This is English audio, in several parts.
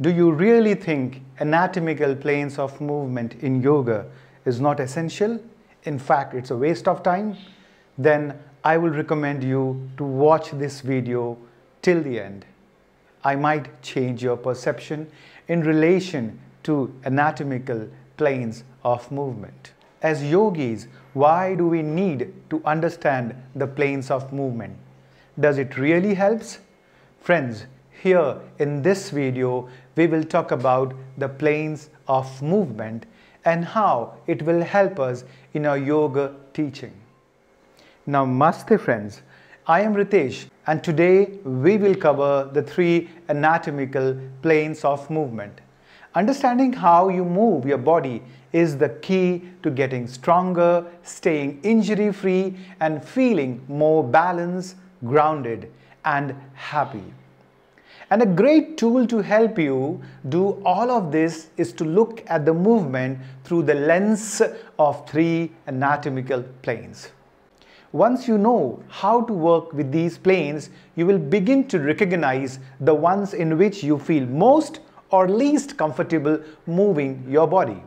Do you really think anatomical planes of movement in yoga is not essential? In fact, it's a waste of time? Then I will recommend you to watch this video till the end. I might change your perception in relation to anatomical planes of movement. As yogis, why do we need to understand the planes of movement? Does it really help? Friends, here in this video, we will talk about the planes of movement and how it will help us in our yoga teaching. Namaste friends, I am Ritesh and today we will cover the three anatomical planes of movement. Understanding how you move your body is the key to getting stronger, staying injury-free and feeling more balanced, grounded and happy. And a great tool to help you do all of this is to look at the movement through the lens of three anatomical planes. Once you know how to work with these planes, you will begin to recognize the ones in which you feel most or least comfortable moving your body.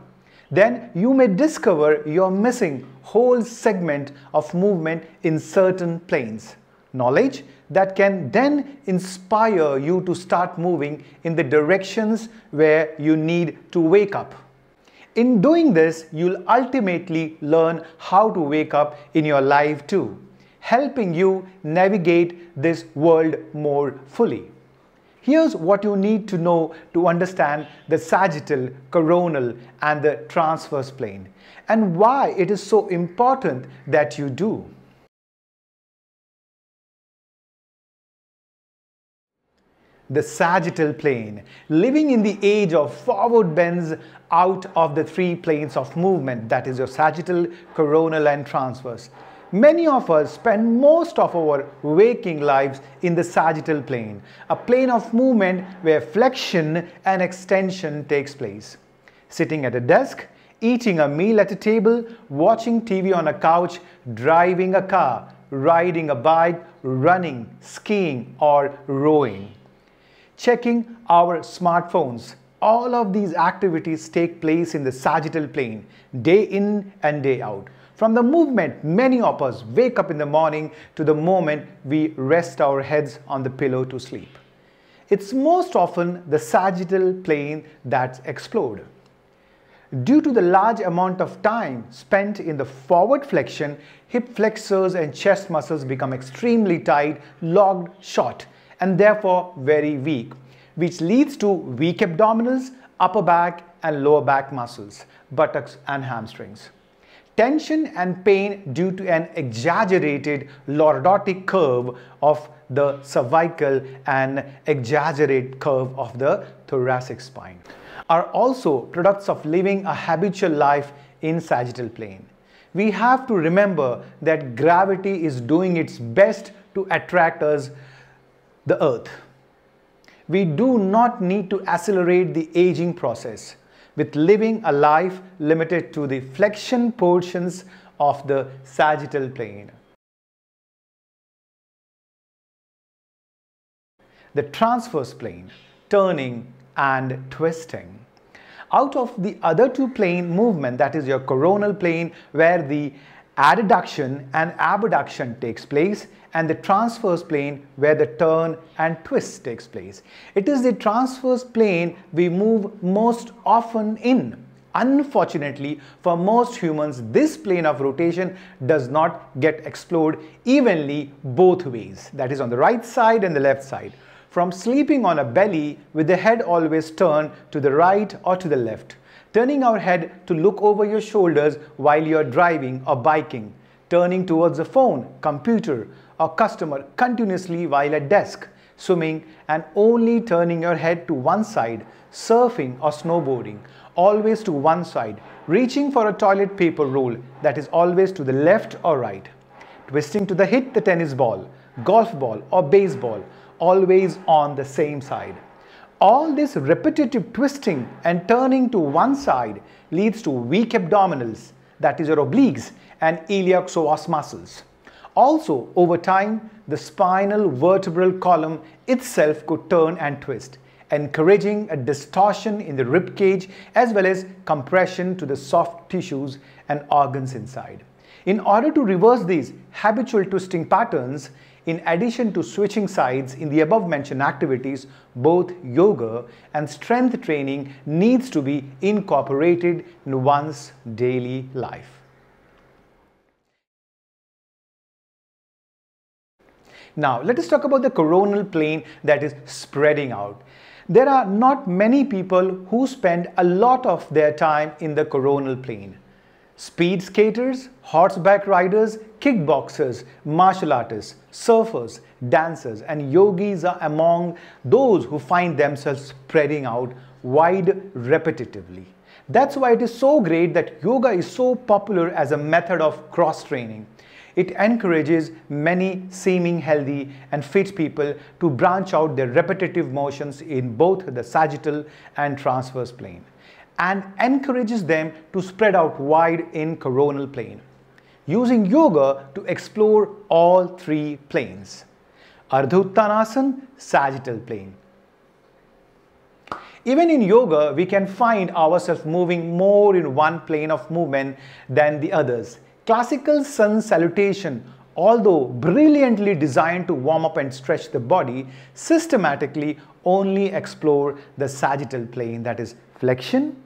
Then you may discover you're missing whole segment of movement in certain planes. Knowledge that can then inspire you to start moving in the directions where you need to wake up. In doing this, you'll ultimately learn how to wake up in your life too, helping you navigate this world more fully. Here's what you need to know to understand the sagittal, coronal and the transverse plane and why it is so important that you do. The sagittal plane, living in the age of forward bends out of the three planes of movement, that is your sagittal, coronal and transverse. Many of us spend most of our waking lives in the sagittal plane, a plane of movement where flexion and extension takes place. Sitting at a desk, eating a meal at a table, watching TV on a couch, driving a car, riding a bike, running, skiing or rowing. Checking our smartphones. All of these activities take place in the sagittal plane, day in and day out. From the movement, many of us wake up in the morning to the moment we rest our heads on the pillow to sleep. It's most often the sagittal plane that's explored. Due to the large amount of time spent in the forward flexion, hip flexors and chest muscles become extremely tight, locked shut, and therefore very weak, which leads to weak abdominals, upper back and lower back muscles, buttocks and hamstrings. Tension and pain due to an exaggerated lordotic curve of the cervical and exaggerated curve of the thoracic spine are also products of living a habitual life in sagittal plane. We have to remember that gravity is doing its best to attract us the earth. We do not need to accelerate the aging process with living a life limited to the flexion portions of the sagittal plane. The transverse plane, turning and twisting. Out of the other two plane movement, that is your coronal plane where the adduction and abduction takes place, and the transverse plane where the turn and twist takes place. It is the transverse plane we move most often in. Unfortunately, for most humans, this plane of rotation does not get explored evenly both ways, that is on the right side and the left side. From sleeping on a belly with the head always turned to the right or to the left, turning our head to look over your shoulders while you are driving or biking, turning towards a phone, computer, or customer continuously while at desk, swimming and only turning your head to one side, surfing or snowboarding, always to one side, reaching for a toilet paper roll, that is always to the left or right, twisting to hit the tennis ball, golf ball or baseball, always on the same side. All this repetitive twisting and turning to one side leads to weak abdominals, that is your obliques and iliopsoas muscles. Also, over time, the spinal vertebral column itself could turn and twist, encouraging a distortion in the rib cage as well as compression to the soft tissues and organs inside. In order to reverse these habitual twisting patterns, in addition to switching sides in the above mentioned activities, both yoga and strength training needs to be incorporated in one's daily life. Now, let us talk about the coronal plane that is spreading out. There are not many people who spend a lot of their time in the coronal plane. Speed skaters, horseback riders, kickboxers, martial artists, surfers, dancers and yogis are among those who find themselves spreading out wide repetitively. That's why it is so great that yoga is so popular as a method of cross-training. It encourages many seeming healthy and fit people to branch out their repetitive motions in both the sagittal and transverse plane, and encourages them to spread out wide in coronal plane, using yoga to explore all three planes. Ardha Uttanasan, sagittal plane. Even in yoga, we can find ourselves moving more in one plane of movement than the others. Classical sun salutation, although brilliantly designed to warm up and stretch the body, systematically only explore the sagittal plane, that is flexion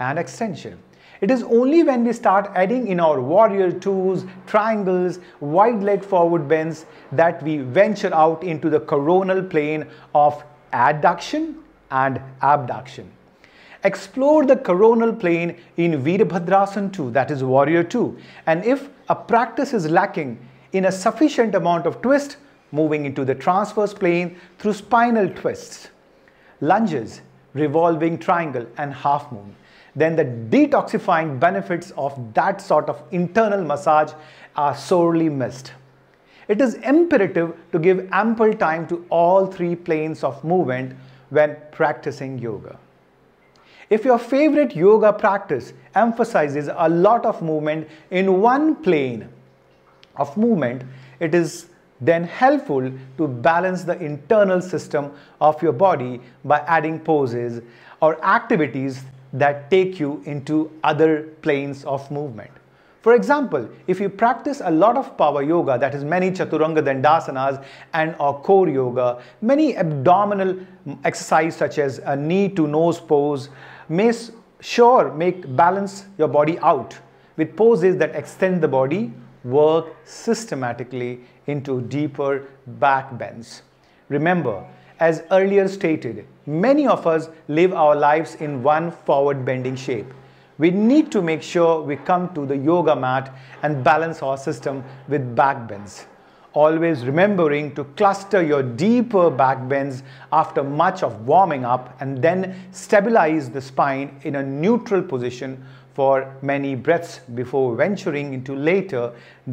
and extension. It is only when we start adding in our warrior twos, triangles, wide leg forward bends that we venture out into the coronal plane of adduction and abduction. Explore the coronal plane in Virabhadrasana 2, that is warrior 2, and if a practice is lacking in a sufficient amount of twist, moving into the transverse plane through spinal twists, lunges, revolving triangle and half moon. Then the detoxifying benefits of that sort of internal massage are sorely missed. It is imperative to give ample time to all three planes of movement when practicing yoga. If your favorite yoga practice emphasizes a lot of movement in one plane of movement, it is then helpful to balance the internal system of your body by adding poses or activities that take you into other planes of movement. For example, if you practice a lot of power yoga, that is many Chaturanga Dandasanas and or core yoga, many abdominal exercises such as a knee to nose pose may sure make balance your body out with poses that extend the body. Work systematically into deeper back bends. Remember, as earlier stated, many of us live our lives in one forward bending shape. We need to make sure we come to the yoga mat and balance our system with back bends. Always remembering to cluster your deeper back bends after much of warming up and then stabilize the spine in a neutral position for many breaths before venturing into later,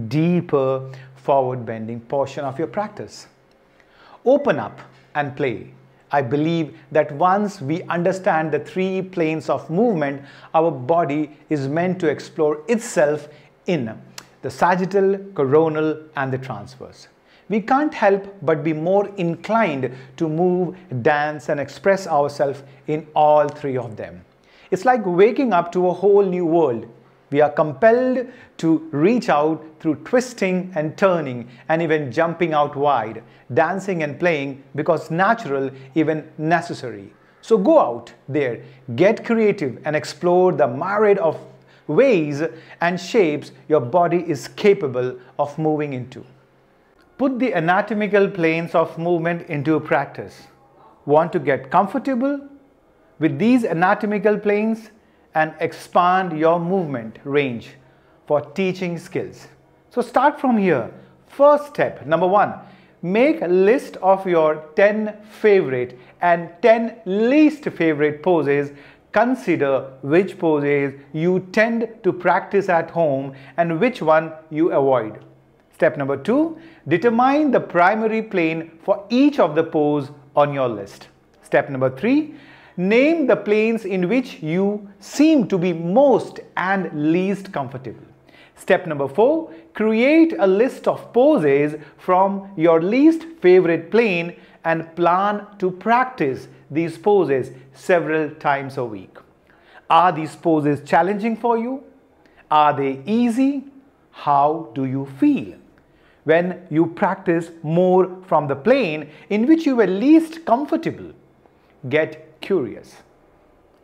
deeper forward bending portion of your practice. Open up and play. I believe that once we understand the three planes of movement, our body is meant to explore itself in the sagittal, coronal and the transverse. We can't help but be more inclined to move, dance and express ourselves in all three of them. It's like waking up to a whole new world. We are compelled to reach out through twisting and turning and even jumping out wide, dancing and playing because natural, even necessary. So go out there, get creative and explore the myriad of ways and shapes your body is capable of moving into. Put the anatomical planes of movement into practice. Want to get comfortable with these anatomical planes and expand your movement range for teaching skills? So start from here. First step, number one, make a list of your 10 favorite and 10 least favorite poses. Consider which poses you tend to practice at home and which one you avoid. Step number two, determine the primary plane for each of the poses on your list. Step number three, name the planes in which you seem to be most and least comfortable. Step number four, create a list of poses from your least favorite plane and plan to practice these poses several times a week. Are these poses challenging for you? Are they easy? How do you feel? When you practice more from the plane in which you were least comfortable, get curious.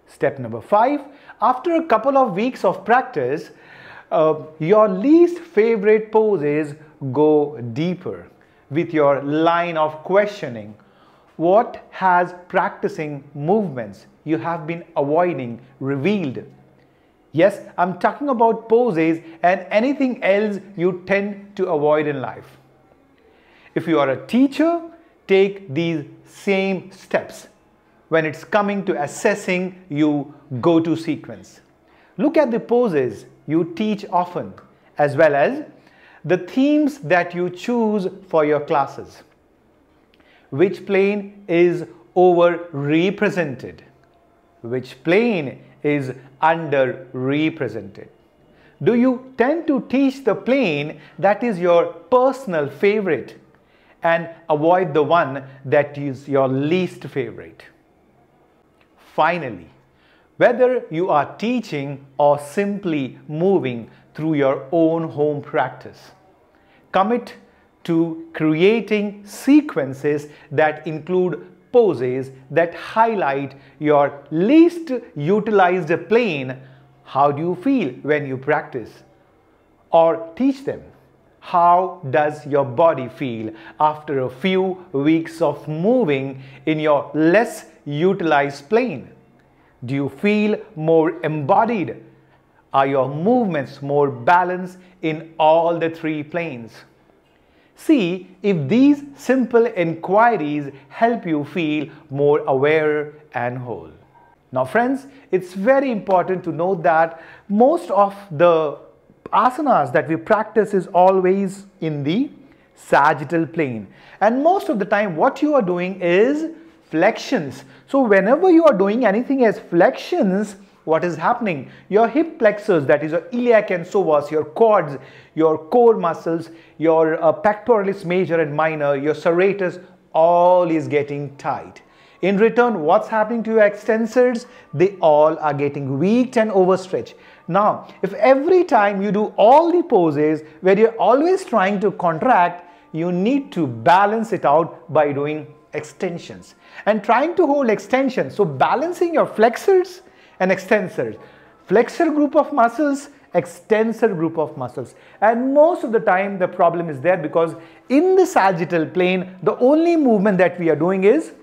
Step number 5. After a couple of weeks of practice, your least favorite poses go deeper with your line of questioning. What has practicing movements you have been avoiding revealed? Yes, I'm talking about poses and anything else you tend to avoid in life. If you are a teacher, take these same steps when it's coming to assessing your go-to sequence. Look at the poses you teach often as well as the themes that you choose for your classes. Which plane is overrepresented? Which plane is underrepresented? Do you tend to teach the plane that is your personal favorite and avoid the one that is your least favorite? Finally, whether you are teaching or simply moving through your own home practice, commit to creating sequences that include poses that highlight your least utilized plane. How do you feel when you practice? Or teach them. How does your body feel after a few weeks of moving in your less utilized plane? Do you feel more embodied? Are your movements more balanced in all the 3 planes? See if these simple inquiries help you feel more aware and whole. Now friends, it's very important to note that most of the asanas that we practice is always in the sagittal plane. And most of the time what you are doing is flexions. So whenever you are doing anything as flexions, what is happening? Your hip flexors, that is your iliac and psoas, your quads, your core muscles, your pectoralis major and minor, your serratus, all is getting tight. In return, what's happening to your extensors? They all are getting weak and overstretched. Now, if every time you do all the poses where you're always trying to contract, you need to balance it out by doing extensions and trying to hold extensions. So balancing your flexors and extensors, flexor group of muscles, extensor group of muscles. And most of the time the problem is there because in the sagittal plane, the only movement that we are doing is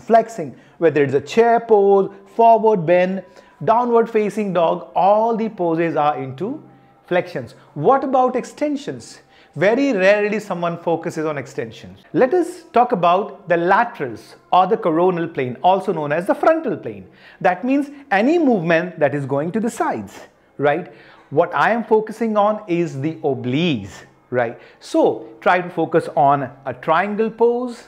flexing, whether it's a chair pose, forward bend, downward facing dog, all the poses are into flexions. What about extensions? Very rarely someone focuses on extensions. Let us talk about the laterals or the coronal plane, also known as the frontal plane. That means any movement that is going to the sides, right? What I am focusing on is the obliques, right? So try to focus on a triangle pose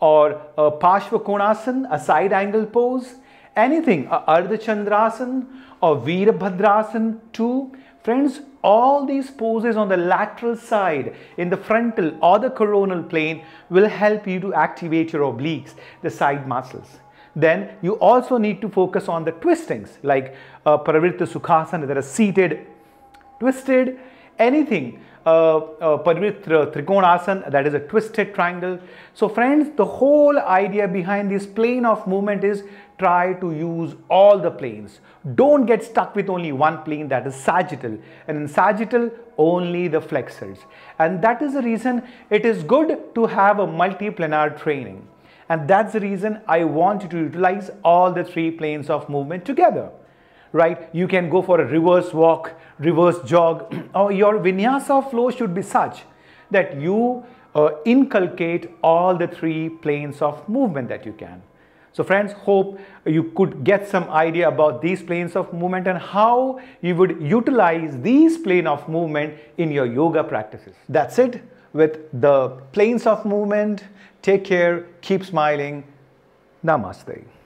or a Pashvakonasan, a side angle pose, anything, a Ardachandrasan or Virabhadrasana too. Friends, all these poses on the lateral side in the frontal or the coronal plane will help you to activate your obliques, the side muscles. Then you also need to focus on the twistings like Parivrittasukhasana, that are seated, twisted, anything. Parivritta TrikonAsana, that is a twisted triangle. So friends, the whole idea behind this plane of movement is try to use all the planes. Don't get stuck with only one plane, that is sagittal. And in sagittal, only the flexors. And that is the reason it is good to have a multiplanar training. And that's the reason I want you to utilize all the 3 planes of movement together. Right? You can go for a reverse walk, reverse jog, or your vinyasa flow should be such that you inculcate all the 3 planes of movement that you can. So friends, hope you could get some idea about these planes of movement and how you would utilize these plane of movement in your yoga practices. That's it with the planes of movement. Take care, keep smiling. Namaste.